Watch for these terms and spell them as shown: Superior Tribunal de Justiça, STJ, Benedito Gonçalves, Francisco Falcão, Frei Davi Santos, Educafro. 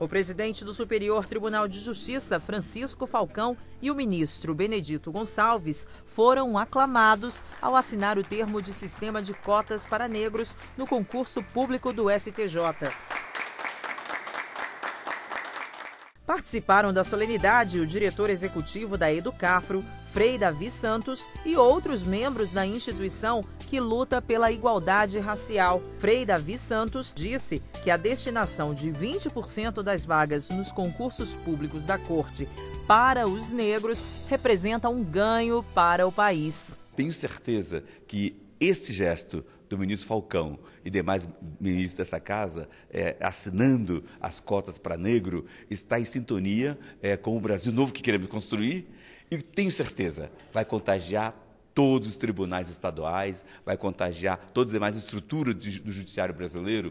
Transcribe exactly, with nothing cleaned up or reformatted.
O presidente do Superior Tribunal de Justiça, Francisco Falcão, e o ministro Benedito Gonçalves foram aclamados ao assinar o termo de sistema de cotas para negros no concurso público do S T J. Participaram da solenidade o diretor executivo da Educafro, Frei Davi Santos, e outros membros da instituição que luta pela igualdade racial. Frei Davi Santos disse que a destinação de vinte por cento das vagas nos concursos públicos da Corte para os negros representa um ganho para o país. Tenho certeza que esse gesto do ministro Falcão e demais ministros dessa casa, é, assinando as cotas para negro, está em sintonia é, com o Brasil novo que queremos construir, e tenho certeza, vai contagiar todos os tribunais estaduais, vai contagiar todas as demais estruturas do judiciário brasileiro.